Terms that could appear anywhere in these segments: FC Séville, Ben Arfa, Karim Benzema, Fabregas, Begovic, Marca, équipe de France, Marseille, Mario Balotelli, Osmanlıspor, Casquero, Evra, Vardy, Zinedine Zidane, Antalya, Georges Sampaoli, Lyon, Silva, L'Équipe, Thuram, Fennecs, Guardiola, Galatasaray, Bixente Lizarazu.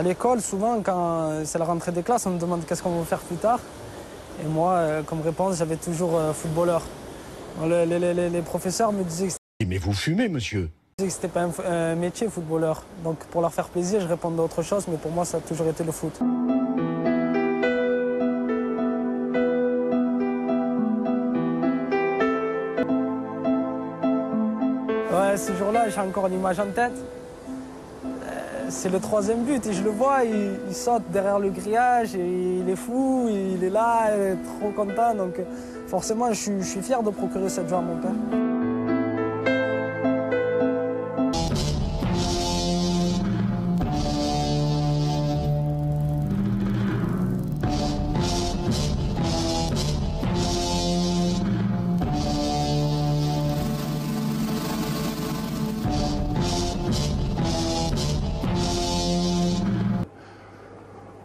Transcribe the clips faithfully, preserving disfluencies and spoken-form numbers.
À l'école, souvent, quand c'est la rentrée des classes, on me demande qu'est-ce qu'on veut faire plus tard. Et moi, comme réponse, j'avais toujours footballeur. Les, les, les, les professeurs me disaient que c'était... Mais vous fumez, monsieur? Ils me disaient que c'était pas un, un métier, footballeur. Donc, pour leur faire plaisir, je répondais à autre chose, mais pour moi, ça a toujours été le foot. Ouais, ce jour-là, j'ai encore l'image en tête. C'est le troisième but et je le vois, il, il saute derrière le grillage et il est fou, il est là, il est trop content. Donc forcément, je, je suis fier de procurer cette joie à mon père.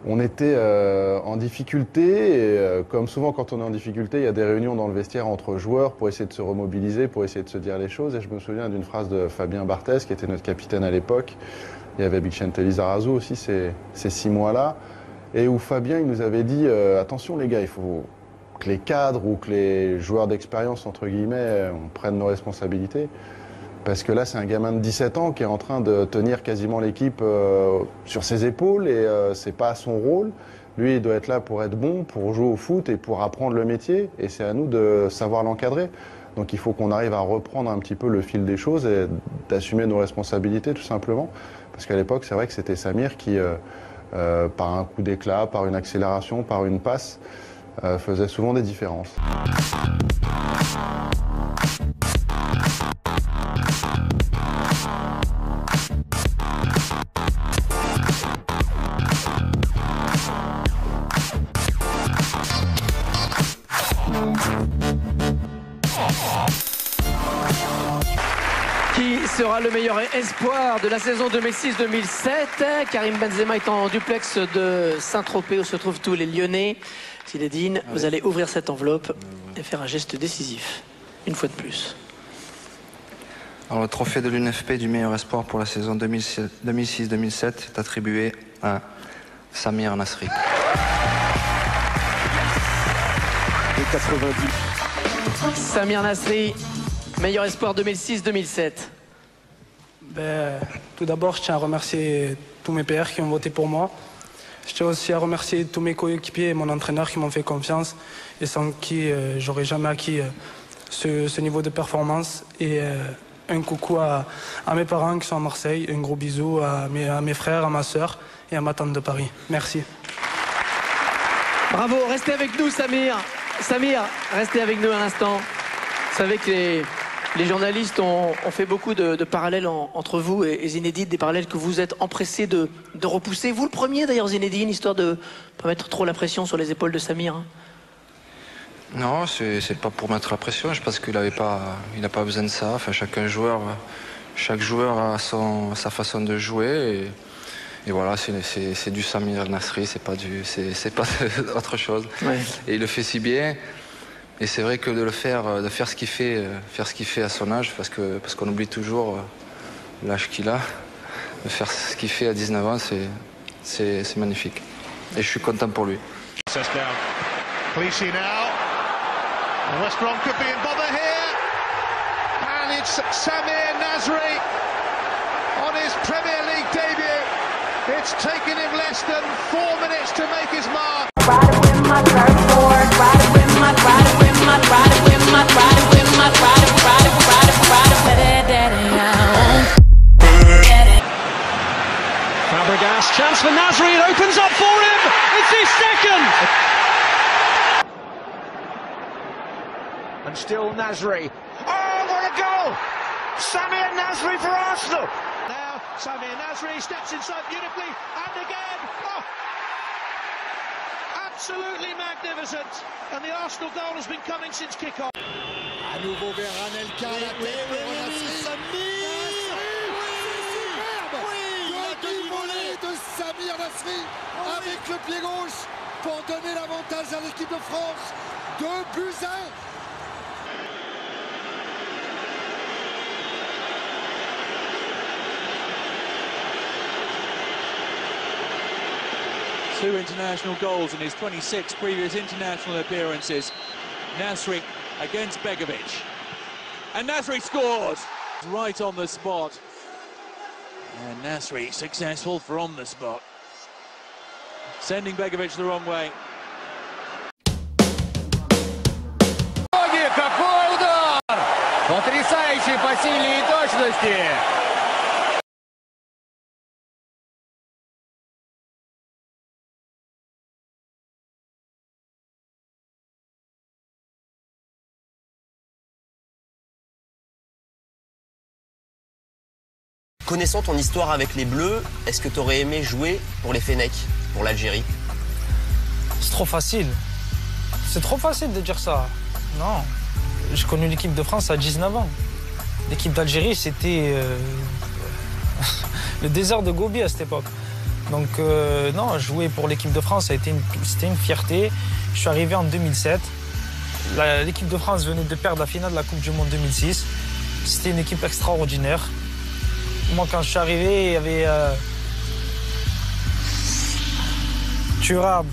On était euh, en difficulté et euh, comme souvent quand on est en difficulté, il y a des réunions dans le vestiaire entre joueurs pour essayer de se remobiliser, pour essayer de se dire les choses. Et je me souviens d'une phrase de Fabien Barthez, qui était notre capitaine à l'époque. Il y avait Bixente Lizarazu aussi ces, ces six mois-là. Et où Fabien il nous avait dit euh, « Attention les gars, il faut que les cadres ou que les joueurs d'expérience, entre guillemets, on prenne nos responsabilités. » Parce que là, c'est un gamin de dix-sept ans qui est en train de tenir quasiment l'équipe euh, sur ses épaules et euh, c'est pas son rôle. Lui, il doit être là pour être bon, pour jouer au foot et pour apprendre le métier. Et c'est à nous de savoir l'encadrer. Donc il faut qu'on arrive à reprendre un petit peu le fil des choses et d'assumer nos responsabilités, tout simplement. Parce qu'à l'époque, c'est vrai que c'était Samir qui, euh, euh, par un coup d'éclat, par une accélération, par une passe, euh, faisait souvent des différences. Sera le meilleur espoir de la saison deux mille six deux mille sept. Karim Benzema est en duplex de Saint-Tropez où se trouvent tous les Lyonnais. Zinedine, ah, vous oui. allez ouvrir cette enveloppe et faire un geste décisif, une fois de plus. Alors, le trophée de l'U N F P du meilleur espoir pour la saison deux mille six deux mille sept est attribué à Samir Nasri. quatre-vingt-dix. Samir Nasri, meilleur espoir deux mille six deux mille sept. Ben, tout d'abord, je tiens à remercier tous mes pères qui ont voté pour moi. Je tiens aussi à remercier tous mes coéquipiers et mon entraîneur qui m'ont fait confiance et sans qui euh, j'aurais jamais acquis euh, ce, ce niveau de performance. Et euh, un coucou à, à mes parents qui sont à Marseille, un gros bisou à mes, à mes frères, à ma sœur et à ma tante de Paris. Merci. Bravo, restez avec nous, Samir. Samir, restez avec nous un instant. Vous savez que les... Les journalistes ont, ont fait beaucoup de, de parallèles en, entre vous et, et Zinedine, des parallèles que vous êtes empressés de, de repousser. Vous le premier d'ailleurs, Zinedine, histoire de pas mettre trop la pression sur les épaules de Samir. Non, c'est pas pour mettre la pression. Je pense qu'il n'avait pas, il n'a pas besoin de ça. Enfin, chacun joueur, chaque joueur a son, sa façon de jouer. Et, et voilà, c'est du Samir Nasri, c'est pas du, c'est pas autre chose. Ouais. Et il le fait si bien. Et c'est vrai que de le faire, de faire ce qu'il fait, faire ce qu'il fait à son âge, parce que parce qu'on oublie toujours l'âge qu'il a, de faire ce qu'il fait à dix-neuf ans, c'est c'est magnifique. Et je suis content pour lui. Fabregas, chance for Nasri, it opens up for him, it's his second! And still Nasri, oh what a goal! Samir Nasri for Arsenal! Now Samir Nasri steps inside beautifully and again! Oh. Absolutely magnificent, and the Arsenal goal has been coming since kick-off. À nouveau vers Anelka, la tête pour Nasri. Nasri, oui, oui, de Samir Nasri avec le pied gauche pour donner l'avantage à l'équipe de France. deux buts à un. Two international goals in his twenty-six previous international appearances. Nasri against Begovic. And Nasri scores! Right on the spot. And Nasri successful from the spot. Sending Begovic the wrong way. Какой удар! Потрясающий по силе и точности! Connaissant ton histoire avec les Bleus, est-ce que tu aurais aimé jouer pour les Fennecs, pour l'Algérie? C'est trop facile. C'est trop facile de dire ça. Non. J'ai connu l'équipe de France à dix-neuf ans. L'équipe d'Algérie, c'était euh, le désert de Gobi à cette époque. Donc euh, non, jouer pour l'équipe de France, c'était une, une fierté. Je suis arrivé en deux mille sept. L'équipe de France venait de perdre la finale de la Coupe du Monde deux mille six. C'était une équipe extraordinaire. Moi, quand je suis arrivé, il y avait euh, Thuram,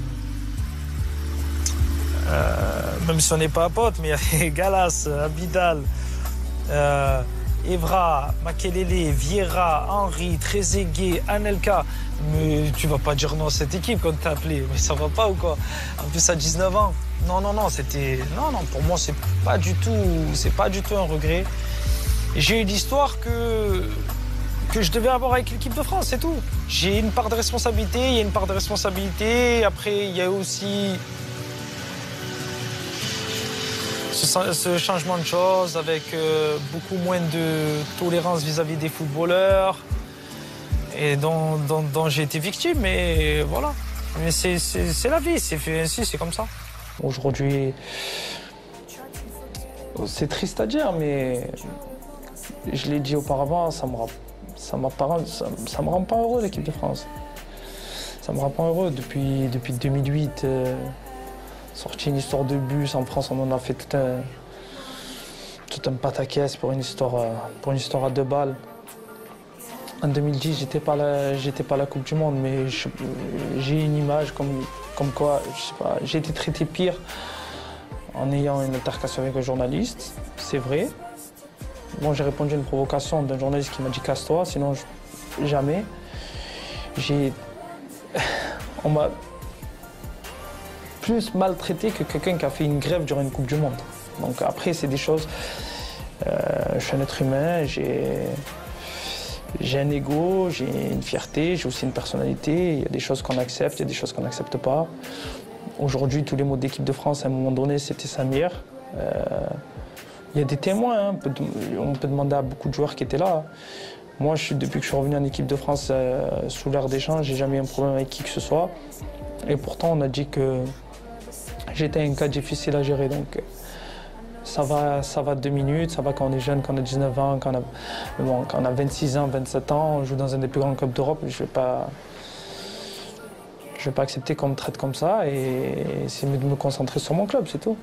euh, même si on n'est pas pote, mais il y avait Galas, Abidal, euh, Evra, Makelele, Vieira, Henri, Trezeguet, Anelka. Mais tu vas pas dire non à cette équipe quand t'as appelé, mais ça va pas ou quoi? En plus, à dix-neuf ans. Non, non, non, c'était... Non, non, pour moi, c'est pas du tout, c'est pas du tout un regret. J'ai eu l'histoire que... que je devais avoir avec l'équipe de France, c'est tout. J'ai une part de responsabilité, il y a une part de responsabilité. Après, il y a aussi ce, ce changement de choses avec euh, beaucoup moins de tolérance vis-à-vis des footballeurs et dont, dont, dont j'ai été victime. Mais voilà, mais c'est la vie, c'est fait ainsi, c'est comme ça. Aujourd'hui, c'est triste à dire, mais je l'ai dit auparavant, ça me rappelle. Ça ne ça, ça me rend pas heureux, l'équipe de France. Ça me rend pas heureux. Depuis, depuis deux mille huit, euh, sorti une histoire de bus en France, on en a fait tout un, tout un pataquès pour une histoire, euh, pour une histoire à deux balles. En deux mille dix, j'étais pas là, j'étais pas à la Coupe du Monde, mais j'ai une image comme, comme quoi, je sais pas, j'ai été traité pire en ayant une altercation avec un journaliste, c'est vrai. Bon, j'ai répondu à une provocation d'un journaliste qui m'a dit « casse-toi », sinon je... jamais. J'ai... On m'a plus maltraité que quelqu'un qui a fait une grève durant une Coupe du Monde. Donc après, c'est des choses... Euh, je suis un être humain, j'ai... J'ai un ego, j'ai une fierté, j'ai aussi une personnalité. Il y a des choses qu'on accepte, il y a des choses qu'on n'accepte pas. Aujourd'hui, tous les mots d'équipe de France, à un moment donné, c'était Samir. Euh... Il y a des témoins, hein. On peut demander à beaucoup de joueurs qui étaient là. Moi, je suis, depuis que je suis revenu en équipe de France euh, sous l'ère des champs, j'ai jamais eu un problème avec qui que ce soit. Et pourtant, on a dit que j'étais un cas difficile à gérer. Donc, ça va, ça va deux minutes, ça va quand on est jeune, quand on a dix-neuf ans, quand on a, bon, quand on a vingt-six ans, vingt-sept ans, on joue dans un des plus grands clubs d'Europe. Je vais pas, je vais pas accepter qu'on me traite comme ça et c'est mieux de me concentrer sur mon club, c'est tout.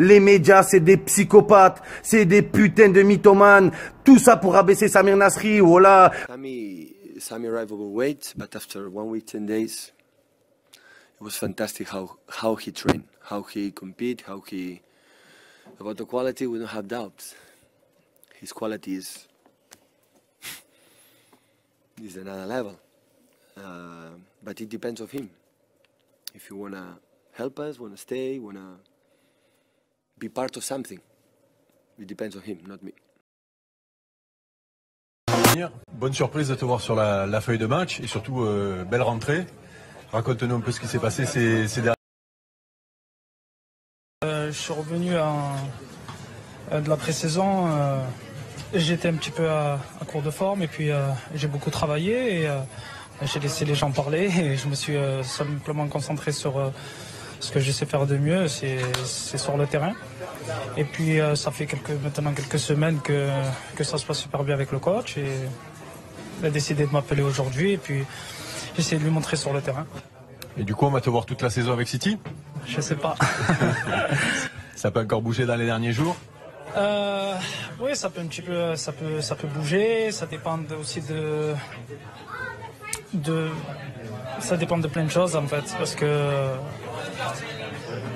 Les médias, c'est des psychopathes, c'est des putains de mythomanes. Tout ça pour abaisser Samir Nasri, voilà. Sammy, Sammy arrived overweight, but after one week, ten days, it was fantastic how how he trained, how he compete, how he. About the quality, we don't have doubts. His quality is is another level. Uh, but it depends on him. If you wanna help us, wanna stay, wanna be part of something, it depends on him, not me. Bonne surprise de te voir sur la, la feuille de match et surtout euh, belle rentrée. Raconte-nous un peu ce qui s'est passé ces, ces derniers. Euh, je suis revenu à, à de la pré-saison. Euh, J'étais un petit peu à, à court de forme et puis euh, j'ai beaucoup travaillé et euh, j'ai laissé les gens parler et je me suis euh, simplement concentré sur euh, ce que je sais faire de mieux, c'est sur le terrain. Et puis euh, ça fait quelques, maintenant quelques semaines que, que ça se passe super bien avec le coach et il a décidé de m'appeler aujourd'hui et puis j'ai essayé de lui montrer sur le terrain. Et du coup on va te voir toute la saison avec City? Je sais pas. Ça peut encore bouger dans les derniers jours? Euh, oui, ça peut un petit peu, ça peut, ça peut bouger. Ça dépend aussi de, de, ça dépend de plein de choses en fait, parce que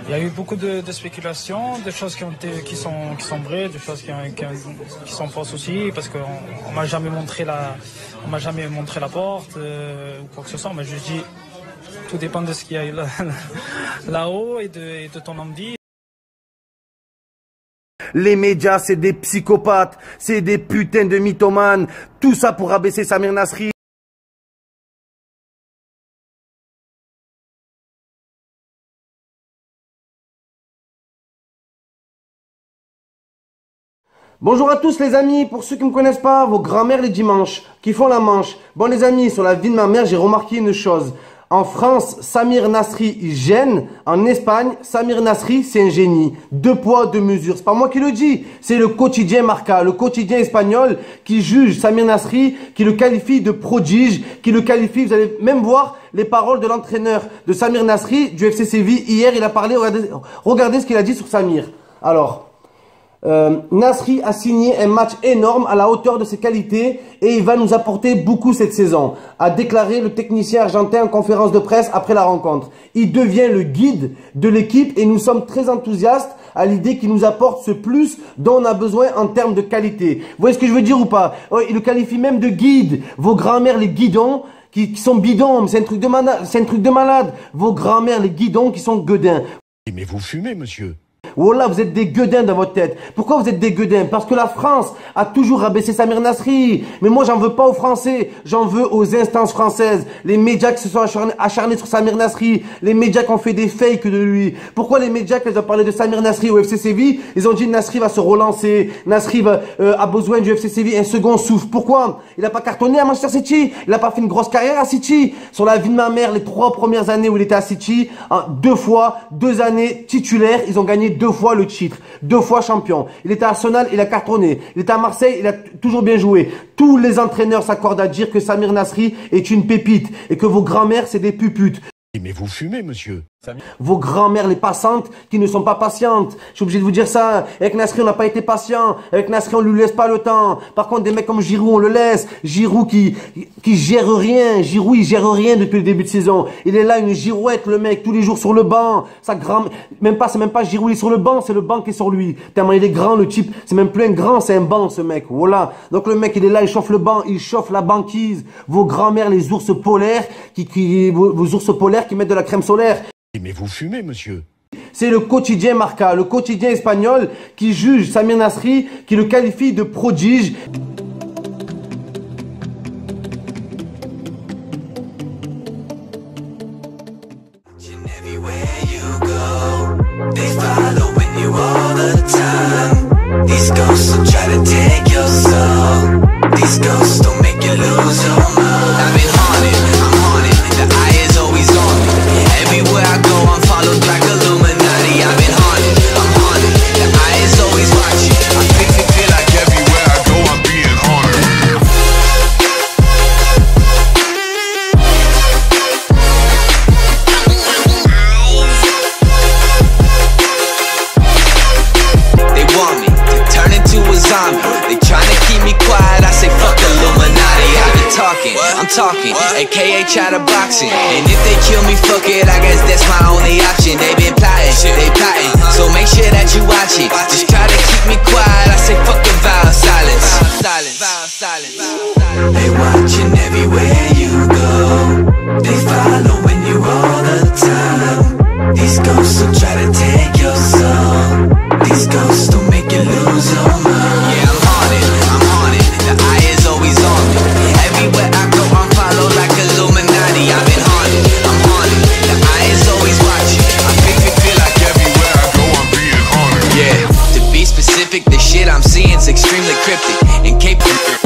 il y a eu beaucoup de, de spéculations, des choses qui ont été, qui sont, qui sont vraies, des choses qui, ont, qui, ont, qui sont fausses aussi, parce qu'on on m'a jamais montré la, on m'a jamais montré la porte euh, ou quoi que ce soit. Mais je dis, tout dépend de ce qu'il y a là-haut et de, et de ton envie. Les médias, c'est des psychopathes, c'est des putains de mythomanes. Tout ça pour abaisser Samir Nasri. Bonjour à tous les amis, pour ceux qui ne me connaissent pas, vos grands-mères les dimanches, qui font la manche. Bon les amis, sur la vie de ma mère, j'ai remarqué une chose. En France, Samir Nasri gêne. En Espagne, Samir Nasri, c'est un génie. Deux poids, deux mesures. C'est pas moi qui le dis. C'est le quotidien Marca, le quotidien espagnol qui juge Samir Nasri, qui le qualifie de prodige, qui le qualifie. Vous allez même voir les paroles de l'entraîneur de Samir Nasri du F C Séville. Hier, il a parlé. Regardez, regardez ce qu'il a dit sur Samir. Alors, euh, Nasri a signé un match énorme à la hauteur de ses qualités et il va nous apporter beaucoup cette saison, a déclaré le technicien argentin en conférence de presse après la rencontre. Il devient le guide de l'équipe et nous sommes très enthousiastes à l'idée qu'il nous apporte ce plus dont on a besoin en termes de qualité. Vous voyez ce que je veux dire ou pas? Il le qualifie même de guide. Vos grands-mères les guidons qui, qui sont bidons, c'est un truc de malade, c'est un truc de malade. Vos grands-mères les guidons qui sont gueudins. Mais vous fumez, monsieur. Voilà, vous êtes des gueudins dans votre tête. Pourquoi vous êtes des gueudins? Parce que la France a toujours rabaissé Samir Nasri. Mais moi, j'en veux pas aux Français. J'en veux aux instances françaises. Les médias qui se sont acharnés sur Samir Nasri. Les médias qui ont fait des fakes de lui. Pourquoi les médias qui ont parlé de Samir Nasri au F C Séville, ils ont dit Nasri va se relancer. Nasri va, euh, a besoin du F C Séville un second souffle. Pourquoi? Il n'a pas cartonné à Manchester City. Il n'a pas fait une grosse carrière à City. Sur la vie de ma mère, les trois premières années où il était à City, hein, deux fois, deux années titulaires, ils ont gagné deux. Deux fois le titre, deux fois champion. Il était à Arsenal, il a cartonné. Il était à Marseille, il a toujours bien joué. Tous les entraîneurs s'accordent à dire que Samir Nasri est une pépite et que vos grands-mères, c'est des puputes. Mais vous fumez, monsieur. Vos grands-mères, les passantes, qui ne sont pas patientes. Je suis obligé de vous dire ça. Avec Nasri, on n'a pas été patient. Avec Nasri, on ne lui laisse pas le temps. Par contre, des mecs comme Giroud, on le laisse. Giroud qui, qui gère rien. Giroud, il gère rien depuis le début de saison. Il est là, une girouette, le mec, tous les jours sur le banc. Sa grand, même pas, c'est même pas Giroud, il est sur le banc, c'est le banc qui est sur lui. Tellement il est grand, le type. C'est même plus un grand, c'est un banc, ce mec. Voilà. Donc le mec, il est là, il chauffe le banc, il chauffe la banquise. Vos grands-mères, les ours polaires, qui, qui, vos, vos ours polaires qui mettent de la crème solaire. Mais vous fumez, monsieur. C'est le quotidien Marca, le quotidien espagnol qui juge Samir Nasri, qui le qualifie de prodige. I'm talking, A K A China boxing. And if they kill me, fuck it, I guess that's my only option. They been plotting, they plotting, so make sure that you watch it. Just try to keep me quiet, I say fuck the violence, silence. They watching everywhere you go, they following you all the time. These ghosts will try to take your soul, these ghosts will make you lose your mind. Yeah, I'm haunted, I'm haunted, the eye is always on me. Everywhere I go, I'm followed like Illuminati. I've been haunted, I'm haunted, the eye is always watching. I make me feel like everywhere I go, I'm being haunted. Yeah, to be specific, the shit I'm seeing's extremely cryptic and capable.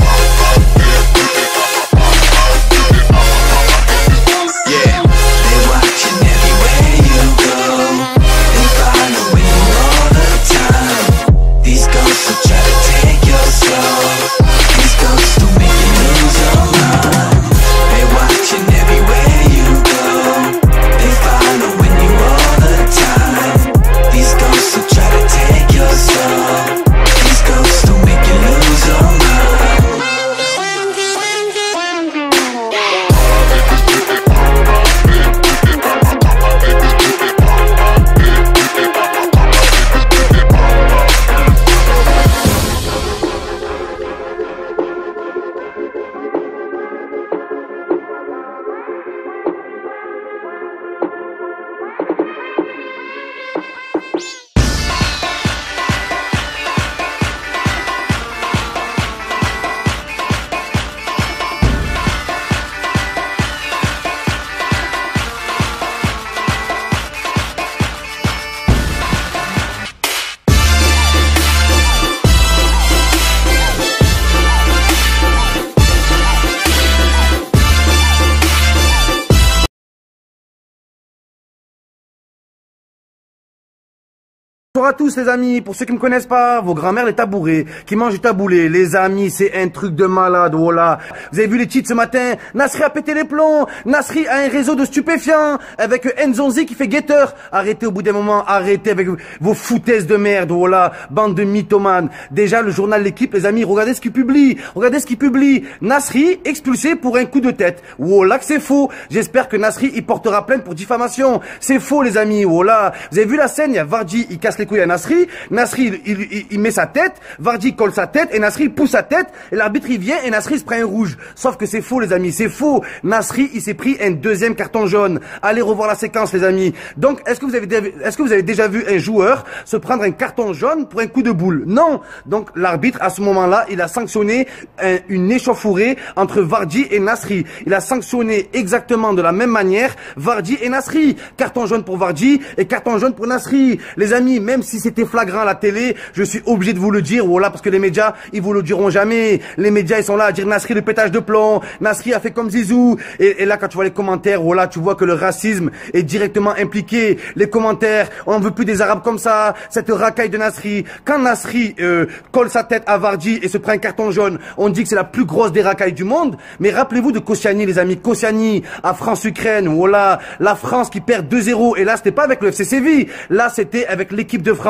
Bonjour à tous les amis, pour ceux qui ne me connaissent pas, vos grand-mères les tabourées, qui mangent du taboulé, les amis c'est un truc de malade, voilà. Vous avez vu les titres ce matin, Nasri a pété les plombs, Nasri a un réseau de stupéfiants, avec Nzonzi qui fait guetteur. Arrêtez au bout d'un moment, arrêtez avec vos foutaises de merde, voilà, bande de mythomanes. Déjà le journal L'Équipe les amis, regardez ce qu'il publie, regardez ce qu'il publie. Nasri expulsé pour un coup de tête, voilà que c'est faux, j'espère que Nasri il portera plainte pour diffamation, c'est faux les amis, voilà. Vous avez vu la scène, il y a Vardy, il casse les couilles à Nasri, Nasri il, il, il met sa tête, Vardy colle sa tête et Nasri il pousse sa tête et l'arbitre il vient et Nasri se prend un rouge. Sauf que c'est faux les amis, c'est faux. Nasri il s'est pris un deuxième carton jaune. Allez revoir la séquence les amis. Donc est-ce que vous avez est-ce que vous avez déjà vu un joueur se prendre un carton jaune pour un coup de boule? Non. Donc l'arbitre à ce moment-là il a sanctionné un, une échauffourée entre Vardy et Nasri. Il a sanctionné exactement de la même manière Vardy et Nasri. Carton jaune pour Vardy et carton jaune pour Nasri. Les amis, même si c'était flagrant à la télé, je suis obligé de vous le dire, voilà, parce que les médias, ils vous le diront jamais. Les médias, ils sont là à dire Nasri le pétage de plomb, Nasri a fait comme Zizou. Et, et là, quand tu vois les commentaires, voilà, tu vois que le racisme est directement impliqué. Les commentaires, on ne veut plus des Arabes comme ça, cette racaille de Nasri. Quand Nasri euh, colle sa tête à Vardy et se prend un carton jaune, on dit que c'est la plus grosse des racailles du monde. Mais rappelez-vous de Kosciani, les amis. Kosciani à France-Ukraine, voilà, la France qui perd deux zéro. Et là, c'était pas avec le F C Séville, là, c'était avec l'Équipe de France.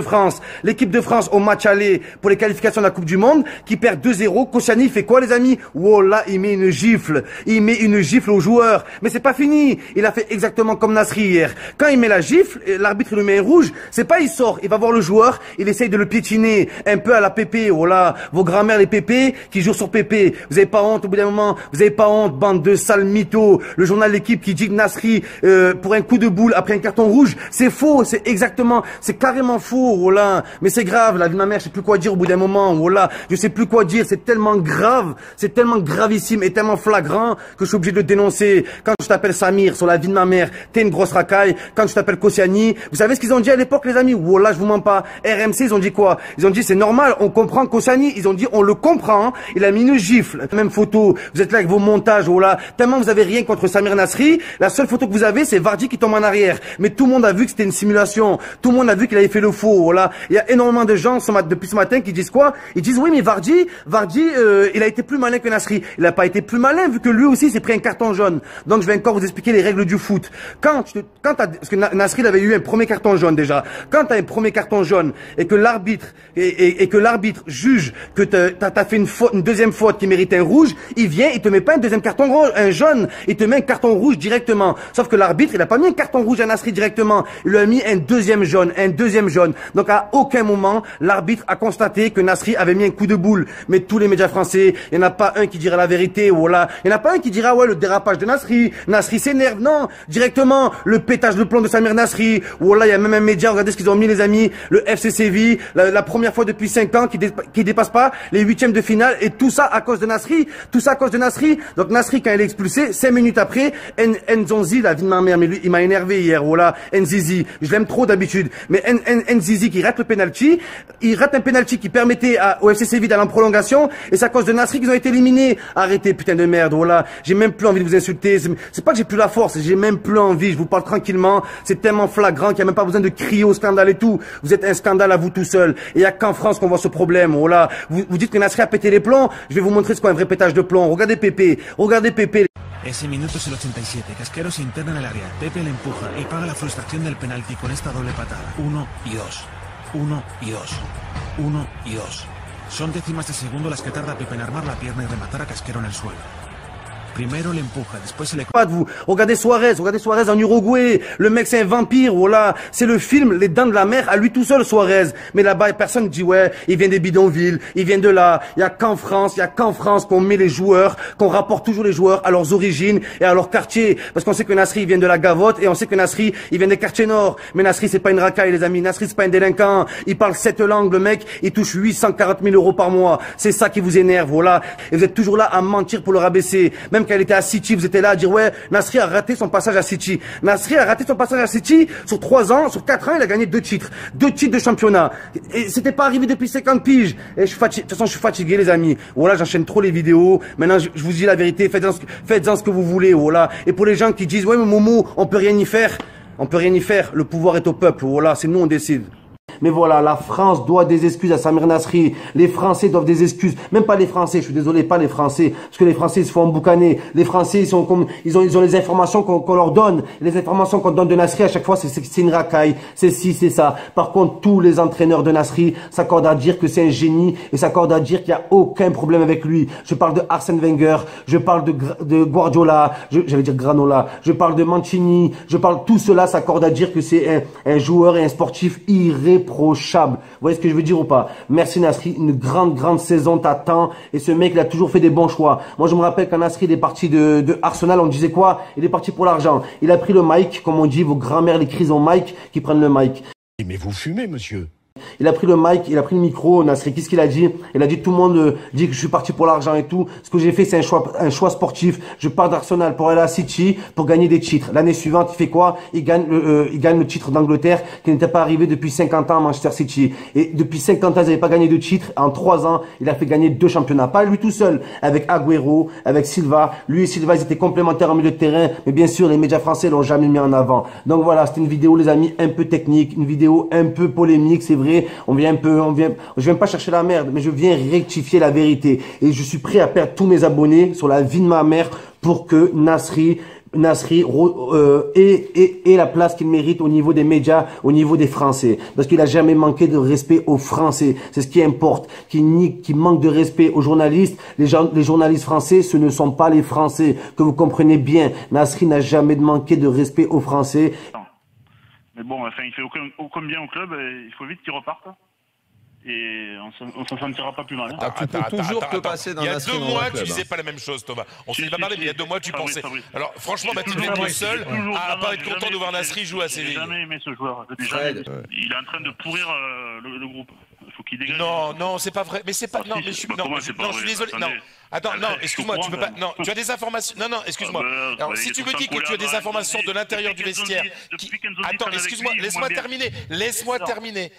France, l'équipe de France au match aller pour les qualifications de la Coupe du Monde qui perd deux zéro, Kosciani fait quoi les amis? Voilà, il met une gifle, il met une gifle aux joueurs, mais c'est pas fini, il a fait exactement comme Nasri hier. Quand il met la gifle, l'arbitre lui met un rouge, c'est pas il sort, il va voir le joueur, il essaye de le piétiner, un peu à la Pépé, voilà, vos grand-mères les Pépé qui jouent sur Pépé, vous avez pas honte au bout d'un moment, vous avez pas honte, bande de sales mythos. Le journal L'Équipe qui dit que Nasri euh, pour un coup de boule après un carton rouge, c'est faux, c'est exactement, c'est carrément faux. Voilà. Mais c'est grave, la vie de ma mère, je sais plus quoi dire au bout d'un moment, voilà. Je sais plus quoi dire, c'est tellement grave, c'est tellement gravissime et tellement flagrant que je suis obligé de le dénoncer. Quand je t'appelle Samir, sur la vie de ma mère, t'es une grosse racaille. Quand je t'appelle Kosciani, vous savez ce qu'ils ont dit à l'époque les amis? Voilà, je vous mens pas. R M C, ils ont dit quoi? Ils ont dit c'est normal, on comprend Kosciani, ils ont dit on le comprend, il a mis une gifle. Même photo, vous êtes là avec vos montages, voilà. Tellement vous avez rien contre Samir Nasri, la seule photo que vous avez c'est Vardy qui tombe en arrière. Mais tout le monde a vu que c'était une simulation, tout le monde a vu qu'il avait fait le faux. faux. Voilà. Il y a énormément de gens ce mat- depuis ce matin qui disent quoi? Ils disent oui, mais Vardy, Vardy, euh, il a été plus malin que Nasri. Il n'a pas été plus malin vu que lui aussi s'est pris un carton jaune. Donc je vais encore vous expliquer les règles du foot. Quand tu te, quand t'as, parce que Nasri avait eu un premier carton jaune déjà. Quand tu as un premier carton jaune et que l'arbitre et, et, et que l'arbitre juge que t'as, t'as fait une faute, une deuxième faute qui mérite un rouge, il vient, il te met pas un deuxième carton rouge, un jaune, il te met un carton rouge directement. Sauf que l'arbitre, il a pas mis un carton rouge à Nasri directement. Il lui a mis un deuxième jaune, un deuxième jaune. Donc à aucun moment l'arbitre a constaté que Nasri avait mis un coup de boule. Mais tous les médias français, il n'y en a pas un qui dira la vérité, voilà. Il n'y en a pas un qui dira ouais le dérapage de Nasri, Nasri s'énerve, non, directement le pétage de plomb de Samir Nasri. Voilà, il y a même un média, regardez ce qu'ils ont mis les amis, le F C Séville, la, la première fois depuis cinq ans qui, dé, qui dépasse pas les huitièmes de finale et tout ça à cause de Nasri, tout ça à cause de Nasri. Donc Nasri quand il est expulsé, cinq minutes après, Nzonzi, la vie de ma mère, mais lui il m'a énervé hier, voilà, Nzizi, je l'aime trop d'habitude, mais Nzizi qui rate le penalty, il rate un penalty qui permettait à, au F C Séville d'aller en prolongation et c'est à cause de Nasri qu'ils ont été éliminés. Arrêtez putain de merde, voilà, j'ai même plus envie de vous insulter, c'est pas que j'ai plus la force, j'ai même plus envie, je vous parle tranquillement, c'est tellement flagrant qu'il n'y a même pas besoin de crier au scandale et tout, vous êtes un scandale à vous tout seul, et il n'y a qu'en France qu'on voit ce problème, voilà, vous, vous dites que Nasri a pété les plombs, je vais vous montrer ce qu'est un vrai pétage de plomb, regardez Pépé, regardez Pépé. Ese minuto es el ochenta y siete, Casquero se interna en el área, Pepe le empuja y paga la frustración del penalti con esta doble patada, uno y dos, uno y dos, uno y dos. Son décimas de segundo las que tarda Pepe en armar la pierna y rematar a Casquero en el suelo. Primero l'empuja, después se le... Pas de vous. Regardez Suarez, regardez Suarez en Uruguay. Le mec c'est un vampire, voilà. C'est le film Les Dents de la Mer à lui tout seul Suarez. Mais là-bas personne dit ouais, il vient des bidonvilles, il vient de là. Il y a qu'en France, il y a qu'en France qu'on met les joueurs, qu'on rapporte toujours les joueurs à leurs origines et à leur quartier. Parce qu'on sait que Nasri il vient de la Gavotte et on sait que Nasri il vient des quartiers nord. Mais Nasri c'est pas une racaille les amis. Nasri c'est pas un délinquant. Il parle sept langues le mec. Il touche huit cent quarante mille euros par mois. C'est ça qui vous énerve, voilà. Et vous êtes toujours là à mentir pour le rabaisser. Même qu'elle était à City, vous étiez là à dire ouais, Nasri a raté son passage à City. Nasri a raté son passage à City sur trois ans, sur quatre ans, il a gagné deux titres, deux titres de championnat. Et c'était pas arrivé depuis cinquante piges. Et je suis fatigué, de toute façon je suis fatigué les amis. Voilà, j'enchaîne trop les vidéos. Maintenant je, je vous dis la vérité, faites-en ce, faites-en ce que vous voulez. Voilà. Et pour les gens qui disent ouais mais Momo, on peut rien y faire, on peut rien y faire. Le pouvoir est au peuple. Voilà, c'est nous on décide. Mais voilà, la France doit des excuses à Samir Nasri. Les Français doivent des excuses. Même pas les Français, je suis désolé, pas les Français. Parce que les Français, ils se font emboucaner. Les Français, ils sont comme, ils ont, ils ont les informations qu'on, qu'on leur donne. Les informations qu'on donne de Nasri, à chaque fois, c'est, c'est une racaille. C'est ci, c'est ça. Par contre, tous les entraîneurs de Nasri s'accordent à dire que c'est un génie et s'accordent à dire qu'il n'y a aucun problème avec lui. Je parle de Arsène Wenger. Je parle de, de Guardiola. Je, j'allais dire Granola. Je parle de Mancini. Je parle, tout cela s'accorde à dire que c'est un, un joueur et un sportif irréprochable. Vous voyez ce que je veux dire ou pas? Merci Nasri, une grande grande saison t'attend et ce mec il a toujours fait des bons choix. Moi je me rappelle quand Nasri il est parti de, de Arsenal, on disait quoi? Il est parti pour l'argent. Il a pris le mic, comme on dit, vos grand-mères les crises au mic qui prennent le mic. Mais vous fumez monsieur. Il a pris le mic, il a pris le micro, Nasri, qu'est-ce qu'il a dit? Il a dit tout le monde euh, dit que je suis parti pour l'argent et tout. Ce que j'ai fait, c'est un choix, un choix sportif. Je pars d'Arsenal pour aller à City pour gagner des titres. L'année suivante, il fait quoi? Il gagne le, euh, il gagne le titre d'Angleterre qui n'était pas arrivé depuis cinquante ans à Manchester City. Et depuis cinquante ans, ils n'avaient pas gagné de titre. En trois ans, il a fait gagner deux championnats. Pas lui tout seul, avec Agüero, avec Silva. Lui et Silva, ils étaient complémentaires en milieu de terrain. Mais bien sûr, les médias français l'ont jamais mis en avant. Donc voilà, c'était une vidéo, les amis, un peu technique, une vidéo un peu polémique, c'est vrai. On vient un peu, on vient, je viens pas chercher la merde, mais je viens rectifier la vérité. Et je suis prêt à perdre tous mes abonnés sur la vie de ma mère pour que Nasri, Nasri euh, ait, ait, ait la place qu'il mérite au niveau des médias, au niveau des Français. Parce qu'il a jamais manqué de respect aux Français. C'est ce qui importe. Qu'il nique, qu'il manque de respect aux journalistes. Les, gens, les journalistes français, ce ne sont pas les Français. Que vous comprenez bien, Nasri n'a jamais manqué de respect aux Français. Mais bon, enfin, il fait aucun, aucun bien au club, il faut vite qu'il reparte. Et on ne s'en sentira pas plus mal. Hein. Attends, attends, toujours attends, te attends. Passer dans il y a deux mois, tu ne disais pas la même chose, Thomas. On s'est pas parlé, mais il y a deux mois, tu Fabrice, pensais. Fabrice. Alors, franchement, bah, tu es tout seul à pas être content de voir Nasri jouer à Séville. Je n'ai jamais aimé ce joueur. Jamais, ouais. Il est en train de pourrir euh, le, le groupe. Il faut qu'il dégage. Non, non, c'est pas vrai. Mais c'est pas. Non, mais je suis. Non, je suis désolé. Non. Attends, non, excuse-moi, tu peux pas. Non, tu as des informations. Non, non, excuse-moi. Alors, si tu me dis que tu as des informations de l'intérieur du vestiaire. Attends, excuse-moi, laisse-moi terminer. Laisse-moi terminer.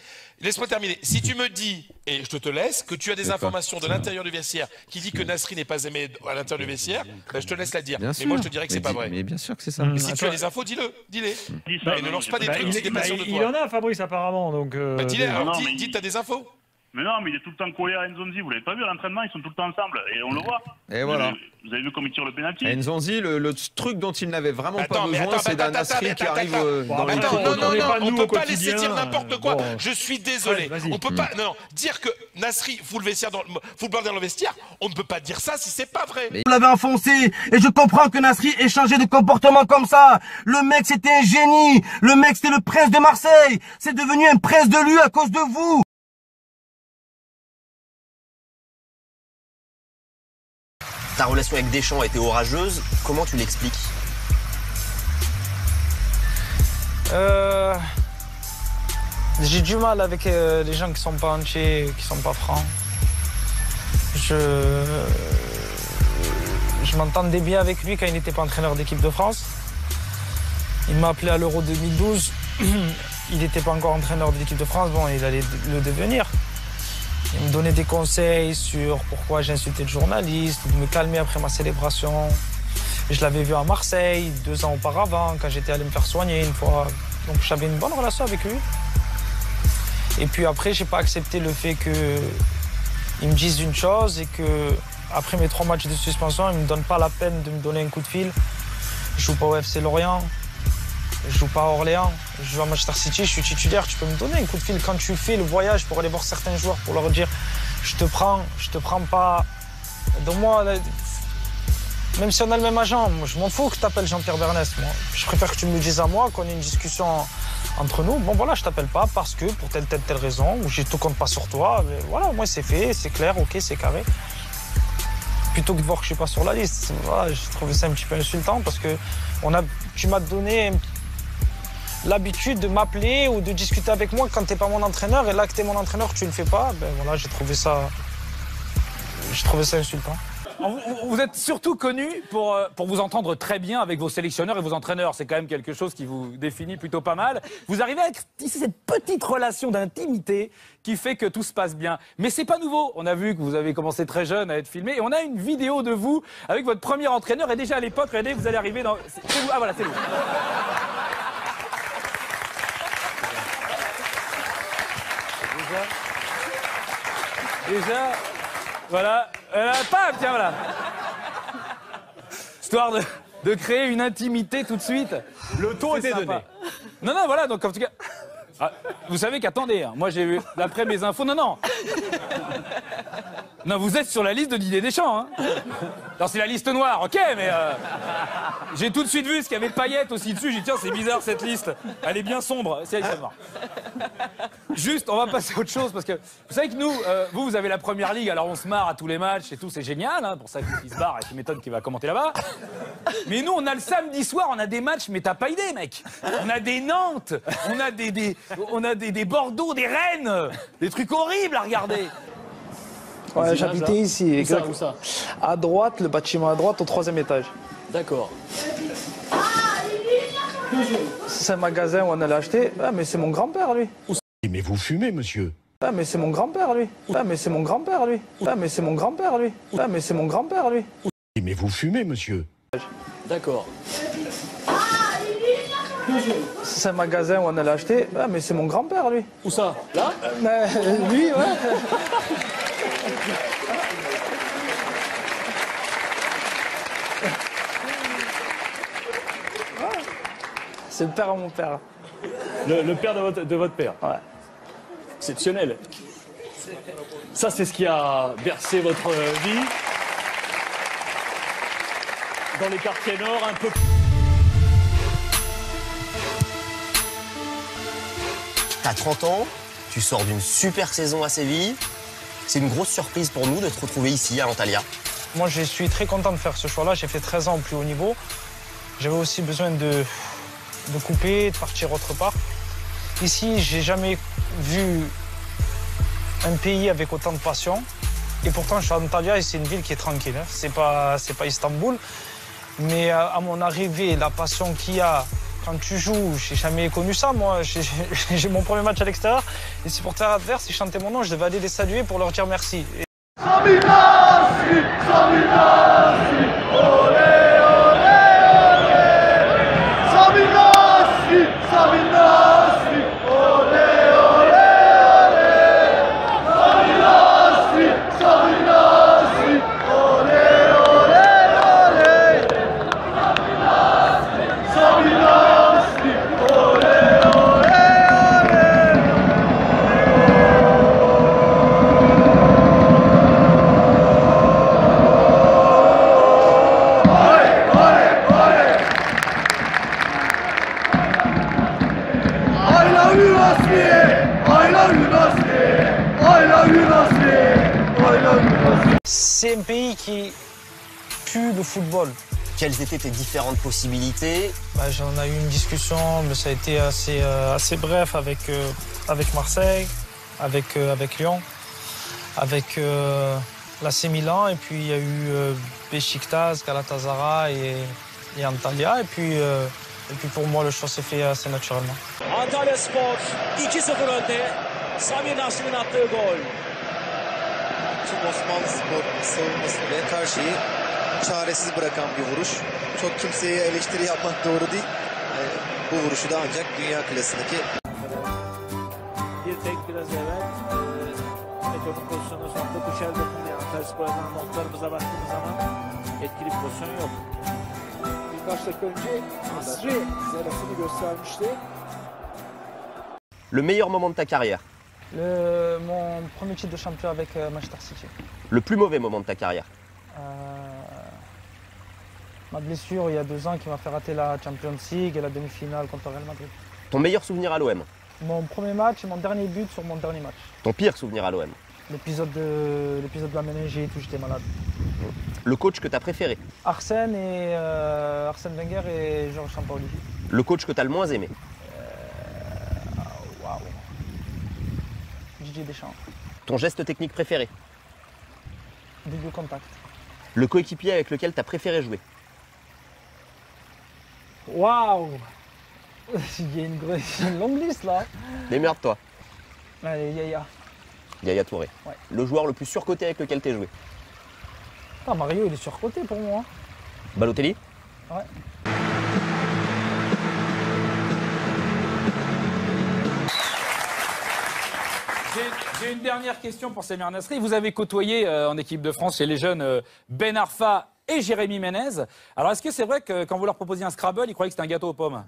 Laisse-moi terminer. Si tu me dis, et je te laisse, que tu as des informations de l'intérieur du vestiaire qui dit que Nasri n'est pas aimé à l'intérieur du vestiaire, bah, je te laisse la dire. Bien mais sûr. Moi, je te dirais que c'est pas vrai. Mais bien sûr que c'est ça. Et si Attends. tu as des infos, dis-le. Dis-les. Dis bah, et ne lance pas des bah, trucs, c'est des bah, passions de toi. Il en a, Fabrice, apparemment. Donc, euh... bah, dis-les. Alors, dis, dis, t'as des infos. Mais non, mais il est tout le temps collé à Nzonzi. Vous l'avez pas vu à l'entraînement, ils sont tout le temps ensemble. Et on le voit. Et vous, voilà. avez, vous avez vu comme il tire le pénalty. Nzonzi, le, le truc dont il n'avait vraiment attends, pas besoin, c'est d'un Nasri qui arrive dans le Attends, non, non, non, on ne peut pas laisser dire n'importe quoi. Bon. Je suis désolé. Ouais, on peut pas. Non, non, dire que Nasri fout le vestiaire dans le vestiaire, on ne peut pas dire ça si c'est pas vrai. Mais... on l'avait enfoncé. Et je comprends que Nasri ait changé de comportement comme ça. Le mec, c'était un génie. Le mec, c'était le prince de Marseille. C'est devenu un prince de lui à cause de vous. Ta relation avec Deschamps a été orageuse, comment tu l'expliques? euh, J'ai du mal avec euh, les gens qui ne sont pas entiers, qui ne sont pas francs. Je, euh, je m'entendais bien avec lui quand il n'était pas entraîneur d'équipe de France. Il m'a appelé à l'Euro deux mille douze, il n'était pas encore entraîneur de l'équipe de France, bon, il allait le devenir. Il me donnait des conseils sur pourquoi j'insultais le journaliste, de me calmer après ma célébration. Je l'avais vu à Marseille deux ans auparavant, quand j'étais allé me faire soigner une fois. Donc j'avais une bonne relation avec lui. Et puis après, j'ai pas accepté le fait qu'ils me disent une chose et que après mes trois matchs de suspension, ils me donnent pas la peine de me donner un coup de fil. Je joue pas au F C Lorient, je joue pas à Orléans, je joue à Manchester City, je suis titulaire, tu peux me donner un coup de fil quand tu fais le voyage pour aller voir certains joueurs, pour leur dire je te prends, je te prends pas. Donc moi, même si on a le même agent, moi, je m'en fous que tu t'appelles Jean-Pierre Bernès. Moi, je préfère que tu me le dises à moi, qu'on ait une discussion entre nous. Bon voilà, je t'appelle pas parce que pour telle, telle, telle raison, ou je te compte pas sur toi, mais voilà, au moins c'est fait, c'est clair, ok, c'est carré. Plutôt que de voir que je suis pas sur la liste, voilà, j'ai trouvé ça un petit peu insultant parce que on a, tu m'as donné l'habitude de m'appeler ou de discuter avec moi quand t'es pas mon entraîneur, et là que t'es mon entraîneur, tu le fais pas, ben voilà, j'ai trouvé ça... j'ai trouvé ça insultant. Vous, vous êtes surtout connu pour, pour vous entendre très bien avec vos sélectionneurs et vos entraîneurs, c'est quand même quelque chose qui vous définit plutôt pas mal. Vous arrivez avec ici cette petite relation d'intimité qui fait que tout se passe bien. Mais c'est pas nouveau, on a vu que vous avez commencé très jeune à être filmé, et on a une vidéo de vous avec votre premier entraîneur, et déjà à l'époque, regardez, vous allez arriver dans... c'est vous. Ah voilà, c'est vous. Déjà, voilà, euh, pam, tiens, voilà. Histoire de, de créer une intimité tout de suite. Le ton était donné. Non, non, voilà, donc en tout cas... Ah, vous savez qu'attendez, hein, moi j'ai eu, d'après mes infos, non, non. Non, vous êtes sur la liste de Didier Deschamps, hein. Non, c'est la liste noire, ok, mais... Euh, j'ai tout de suite vu ce qu'il y avait de paillettes aussi dessus, j'ai dit, tiens, c'est bizarre cette liste. Elle est bien sombre, c'est extrêmement. Juste, on va passer à autre chose, parce que vous savez que nous, euh, vous, vous avez la Première Ligue, alors on se marre à tous les matchs et tout, c'est génial, hein, pour ça qu'il se barre et tu m'étonnes qu'il va commenter là-bas. Mais nous, on a le samedi soir, on a des matchs, mais t'as pas idée, mec. On a des Nantes, on a des, des, on a des, des Bordeaux, des Rennes, des trucs horribles à regarder. Ouais, j'habitais ici. Et où ça, où ça à droite, le bâtiment à droite, au troisième étage. D'accord. C'est un magasin où on allait acheter. Ah, mais c'est mon grand-père, lui. Mais vous fumez, monsieur. Ah, mais c'est mon grand-père, lui. Ah, mais c'est mon grand-père, lui. Ah, mais c'est mon grand-père, lui. Ah, mais c'est mon grand-père, lui. Mais vous fumez, monsieur. D'accord. C'est un magasin où on allait acheter. Ah, mais c'est mon grand-père, lui. Où ça? Là euh, lui, ouais. C'est le père à mon père. Le, le père de votre, de votre père. Ouais. Exceptionnel. Ça, c'est ce qui a bercé votre vie. Dans les quartiers nord, un peu... T'as trente ans, tu sors d'une super saison à Séville. C'est une grosse surprise pour nous de te retrouver ici, à Antalya. Moi, je suis très content de faire ce choix-là. J'ai fait treize ans au plus haut niveau. J'avais aussi besoin de... de couper, de partir autre part. Ici, j'ai jamais vu un pays avec autant de passion. Et pourtant, je suis à Antalya et c'est une ville qui est tranquille. Hein. C'est pas, c'est pas Istanbul. Mais à mon arrivée, la passion qu'il y a Quand tu joues, j'ai jamais connu ça, moi. J'ai mon premier match à l'extérieur. Les supporters adverses, ils chantaient mon nom, je devais aller les saluer pour leur dire merci. Et... Samir Nasri, Samir Nasri, olé, olé, olé. Samir Nasri, Samir Nasri, olé, olé, olé. Samir Nasri, Samir Nasri, olé, olé, olé. Samir Nasri, olé, olé, olé. Ah, il a eu Nasri, ah, il a eu Nasri, ah, il a eu Nasri, ah, il a eu Nasri. C'est un pays qui pue le football. Quelles étaient tes différentes possibilités? Bah, j'en ai eu une discussion, mais ça a été assez, euh, assez bref avec, euh, avec Marseille, avec, euh, avec Lyon, avec euh, l'A C Milan, et puis il y a eu euh, Beşiktaş, Galatasaray et, et Antalya. Et puis, euh, et puis pour moi, le choix s'est fait assez naturellement. Antalya Spor iki sıfır önde. Samir Nasri'nin attığı gol. Tüm Osmanlıspor savunmasını ve karşıyı çaresiz bırakan bir vuruş. Çok kimseye eleştiri yapmak doğru değil. Ee, bu vuruşu da ancak dünya klasındaki Bir tek biraz evvel e, Metropol pozisyonu sonunda Kuşel dokundu. Antalya Spor'dan notlarımıza baktığımız zaman etkili bir pozisyon yok. Birkaç dakika önce Nasri zerasını göstermişti. Le meilleur moment de ta carrière? Le- mon premier titre de champion avec euh, Manchester City. Le plus mauvais moment de ta carrière? Euh, ma blessure il y a deux ans qui m'a fait rater la Champions League et la demi-finale contre le Real Madrid. Ton meilleur souvenir à l'O M? Mon premier match et mon dernier but sur mon dernier match. Ton pire souvenir à l'O M? L'épisode de, l'épisode de la méningite où j'étais malade. Le coach que t'as préféré? Arsène, et, euh, Arsène Wenger et Georges Sampaoli. Le coach que t'as le moins aimé? Waouh. Didier Deschamps. Ton geste technique préféré? Début contact. Le coéquipier avec lequel t'as préféré jouer? Waouh. Il y a une, grosse- une longue liste là. Démerde-toi. Allez, Yaya. Yaya Touré. Ouais. Le joueur le plus surcoté avec lequel t'es joué? Putain, Mario, il est surcoté pour moi. Balotelli? Ouais. J'ai- J'ai une dernière question pour Samir Nasri. Vous avez côtoyé euh, en équipe de France chez les jeunes euh, Ben Arfa et Jérémy Ménez. Alors est-ce que c'est vrai que quand vous leur proposiez un Scrabble, ils croyaient que c'était un gâteau aux pommes?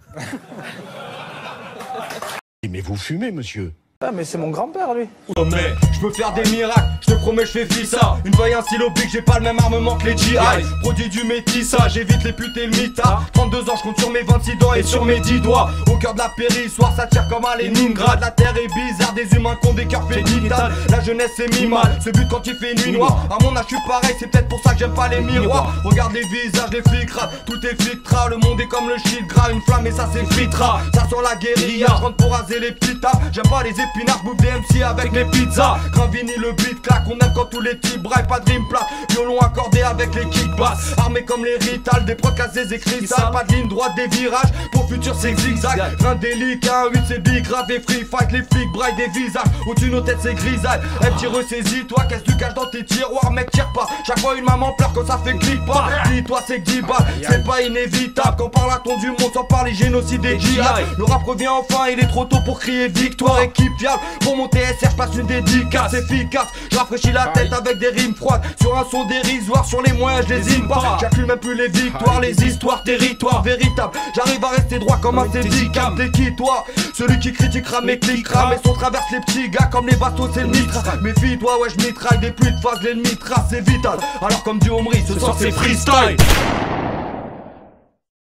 Mais vous fumez, monsieur. Ah, mais c'est mon grand-père lui. Mais je peux faire des miracles, je te promets je fais fi ça. Une feuille, un stylo bic, j'ai pas le même armement que les G I. Produit du métissage, j'évite les putes et le mitard. trente-deux ans, je compte sur mes vingt-six dents et sur mes dix doigts. Au cœur de la périssoire, ça tire comme à Leningrad. La terre est bizarre, des humains qui ont des cœurs pénitales. La jeunesse est mi-mal, ce but quand il fait nuit noire. À mon âge, je suis pareil, c'est peut-être pour ça que j'aime pas les miroirs. Regarde les visages, les flics rats, tout est filtra. Le monde est comme le shit gras, une flamme et ça s'effritera. Ça sent la guérilla, je rentre pour raser les petites tables. J'aime pas les Pinard, je bouffe des M C avec mes pizzas. Gravini le beat claque, on aime quand tous les types braillent. Pas de rime plat, violon accordé avec les kick bass. Armés comme les Rital, des procs casés écrits ça. Pas de ligne droite, des virages, pour futur c'est zigzag. Rien délicat, un huit c'est big, grave et free fight. Les flics braillent des visages, au-dessus de nos têtes c'est grisaille. Elle tire, ressaisis, toi qu'est-ce que tu caches dans tes tiroirs? Mec tire pas, chaque fois une maman pleure quand ça fait clic pas. Dis-toi c'est que dix balles, c'est pas inévitable. Quand parle à ton du monde, sans parler génocide et djihad. Le rap revient enfin, il est trop tôt pour crier victoire. Équipe fiable. Pour mon T S R, je passe une dédicace efficace. Je rafraîchis la tête avec des rimes froides. Sur un son dérisoire, sur les moyens, je les imbarre. J'accule même plus les victoires, les histoires, territoire véritable. J'arrive à rester droit comme un dédicace. Dès qui toi, celui qui critiquera mes cliquera. Mais son traverse les petits gars comme les bateaux, c'est le mitra. Méfie-toi, ouais, je mitraille des pluies de phase, l'ennemi trace, c'est vital. Alors, comme dit Henri, ce soir c'est freestyle.